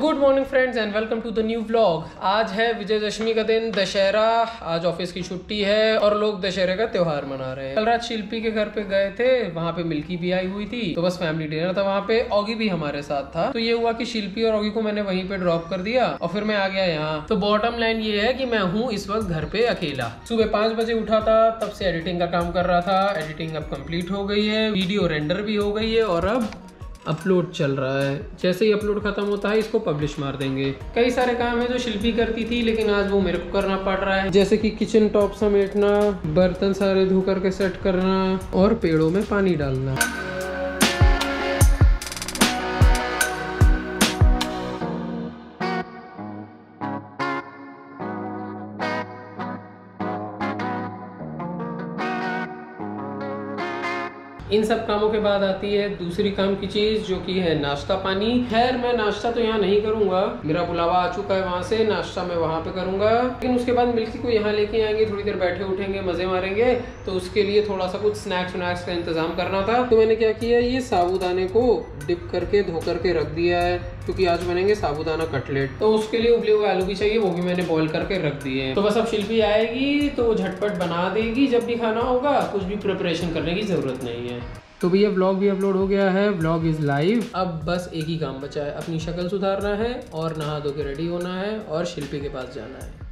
Good morning friends and welcome to the new vlog. आज है विजयदशमी का दिन, दशहरा, आज ऑफिस की छुट्टी है और लोग दशहरे का त्योहार मना रहे हैं। कल रात शिल्पी के घर पे गए थे, वहाँ पे मिल्की भी आई हुई थी, तो बस फैमिली डिनर था। वहाँ पे ऑगी भी हमारे साथ था। तो ये हुआ कि शिल्पी और ऑगी को मैंने वहीं पे ड्रॉप कर दिया और फिर मैं आ गया यहाँ। तो बॉटम लाइन ये है कि मैं हूँ इस वक्त घर पे अकेला। सुबह 5 बजे उठा था, तब से एडिटिंग का काम कर रहा था। एडिटिंग अब कम्प्लीट हो गई है, वीडियो रेंडर भी हो गई है और अब अपलोड चल रहा है। जैसे ही अपलोड खत्म होता है इसको पब्लिश मार देंगे। कई सारे काम है जो शिल्पी करती थी लेकिन आज वो मेरे को करना पड़ रहा है, जैसे कि किचन टॉप समेटना, बर्तन सारे धो करके सेट करना और पेड़ों में पानी डालना। इन सब कामों के बाद आती है दूसरी काम की चीज़ जो कि है नाश्ता पानी। खैर मैं नाश्ता तो यहाँ नहीं करूँगा, मेरा बुलावा आ चुका है वहाँ से, नाश्ता मैं वहाँ पे करूँगा। लेकिन उसके बाद मिल्की को यहाँ लेके आएंगे, थोड़ी देर बैठे उठेंगे, मज़े मारेंगे। तो उसके लिए थोड़ा सा कुछ स्नैक्स का इंतज़ाम करना था। तो मैंने क्या किया, ये साबूदाने को डिप करके धो करके रख दिया है क्योंकि आज बनेंगे साबूदाना कटलेट। तो उसके लिए उबले हुए आलू भी चाहिए, वो भी मैंने बॉईल करके रख दिए हैं। तो बस अब शिल्पी आएगी तो झटपट बना देगी, जब भी खाना होगा कुछ भी प्रिपरेशन करने की ज़रूरत नहीं है। तो भैया व्लॉग भी अपलोड हो गया है, व्लॉग इज़ लाइव। अब बस एक ही काम बचा है, अपनी शक्ल सुधारना है और नहा धो के रेडी होना है और शिल्पी के पास जाना है।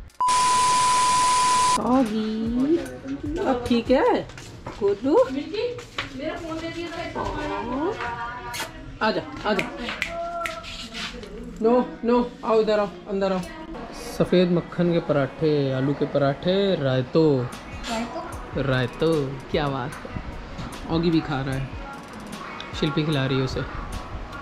ओगी अब ठीक है, गोलू मेरा फोन दे दिया, आजा आजा, नो नो आओ इधर आओ, अंदर आओ। सफ़ेद मक्खन के पराठे, आलू के पराठे, रायतो रायतो रायतो, क्या बात है। ऑगी भी खा रहा है, शिल्पी खिला रही है उसे,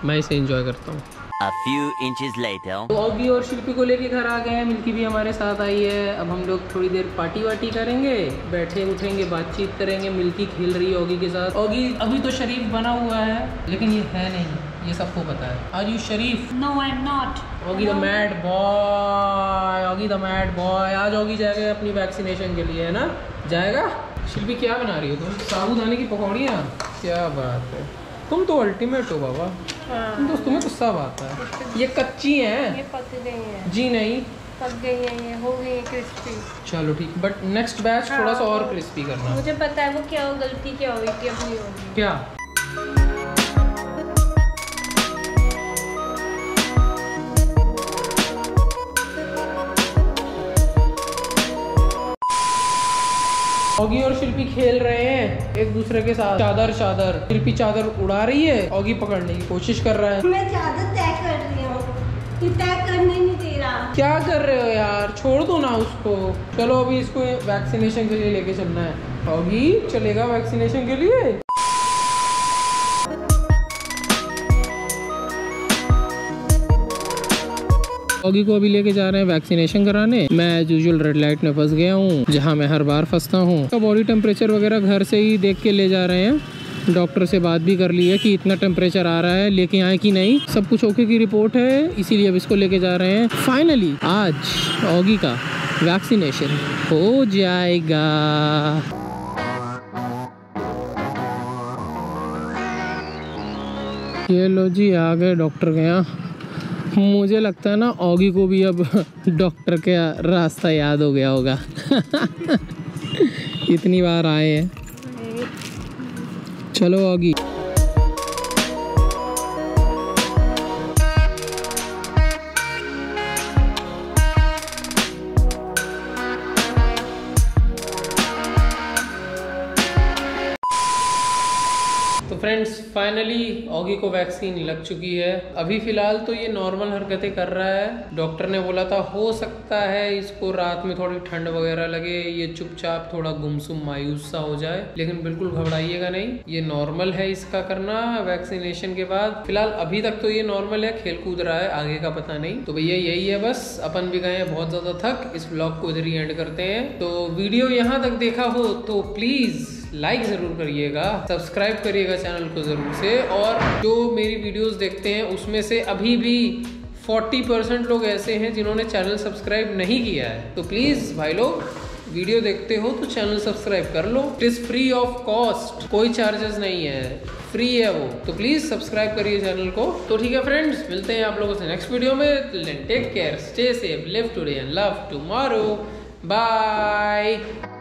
मैं इसे एंजॉय करता हूँ। A few inches later. तो ऑगी और शिल्पी को लेके घर आ गए हैं, मिल्की भी हमारे साथ आई है। अब हम लोग थोड़ी देर पार्टी वार्टी करेंगे, बैठे उठेंगे, बातचीत करेंगे। मिल्की खेल रही है ऑगी के साथ। ऑगी अभी तो शरीफ बना हुआ है लेकिन ये है नहीं, ये सबको पता है। आर यू शरीफ? No I am not. Oggy the mad boy, Oggy the mad boy. आज ऑगी जाएगा अपनी वैक्सीनेशन के लिए, है ना? जाएगा। शिल्पी क्या बना रही हो तुम? साबूदाने की पकौड़ियाँ, क्या बात है, तुम तो अल्टीमेट हो बाबा। हाँ। दोस्तों में गुस्सा आता है, ये कच्ची हैं, ये पक गई हैं। जी नहीं, पक गई हैं, ये हो गई है क्रिस्पी। चलो ठीक, बट नेक्स्ट बैच थोड़ा सा और क्रिस्पी करना। मुझे पता है वो क्या हो, गलती क्या हुई थी, अब नहीं होगी क्या। ऑगी और शिल्पी खेल रहे हैं एक दूसरे के साथ, चादर चादर। शिल्पी चादर उड़ा रही है, ऑगी पकड़ने की कोशिश कर रहा है। मैं चादर तय कर रही हूँ, तू तय करने नहीं दे रहा। क्या कर रहे हो यार, छोड़ दो ना उसको। चलो अभी इसको वैक्सीनेशन के लिए लेके चलना है। ऑगी चलेगा वैक्सीनेशन के लिए? ऑगी को अभी लेके जा रहे हैं वैक्सीनेशन कराने। मैं एज यूजुअल रेड लाइट में फंस गया हूँ, जहाँ मैं हर बार फंसता हूँ। तो बॉडी टेम्परेचर वगैरह घर से ही देख के ले जा रहे हैं। डॉक्टर से बात भी कर ली है कि इतना टेम्परेचर आ रहा है, लेके आए कि नहीं। सब कुछ ओके की रिपोर्ट है, इसीलिए अब इसको लेके जा रहे हैं। फाइनली आज ऑगी का वैक्सीनेशन हो जाएगा। ये लो जी आ गए डॉक्टर के यहाँ। मुझे लगता है ना ऑगी को भी अब डॉक्टर के रास्ता याद हो गया होगा। इतनी बार आए हैं। चलो ऑगी। फ्रेंड्स फाइनली ऑगी को वैक्सीन लग चुकी है। अभी फ़िलहाल तो ये नॉर्मल हरकतें कर रहा है। डॉक्टर ने बोला था हो सकता है इसको रात में थोड़ी ठंड वगैरह लगे, ये चुपचाप थोड़ा गुमसुम मायूस सा हो जाए, लेकिन बिल्कुल घबराइएगा नहीं, ये नॉर्मल है इसका करना वैक्सीनेशन के बाद। फिलहाल अभी तक तो ये नॉर्मल है, खेल कूद रहा है, आगे का पता नहीं। तो भैया यही है बस, अपन भी गए हैं बहुत ज़्यादा थक, इस ब्लॉग को इधर ही एंड करते हैं। तो वीडियो यहाँ तक देखा हो तो प्लीज़ लाइक ज़रूर करिएगा, सब्सक्राइब करिएगा चैनल को ज़रूर से। और जो मेरी वीडियोस देखते हैं उसमें से अभी भी 40% लोग ऐसे हैं जिन्होंने चैनल सब्सक्राइब नहीं किया है। तो प्लीज़ भाई लोग, वीडियो देखते हो तो चैनल सब्सक्राइब कर लो, it is free of cost, कोई चार्जेस नहीं है। फ्री है वो, तो प्लीज सब्सक्राइब करिए चैनल को। तो ठीक है फ्रेंड्स, मिलते हैं आप लोगों से नेक्स्ट वीडियो में। Take care, stay safe, live today and love tomorrow, bye.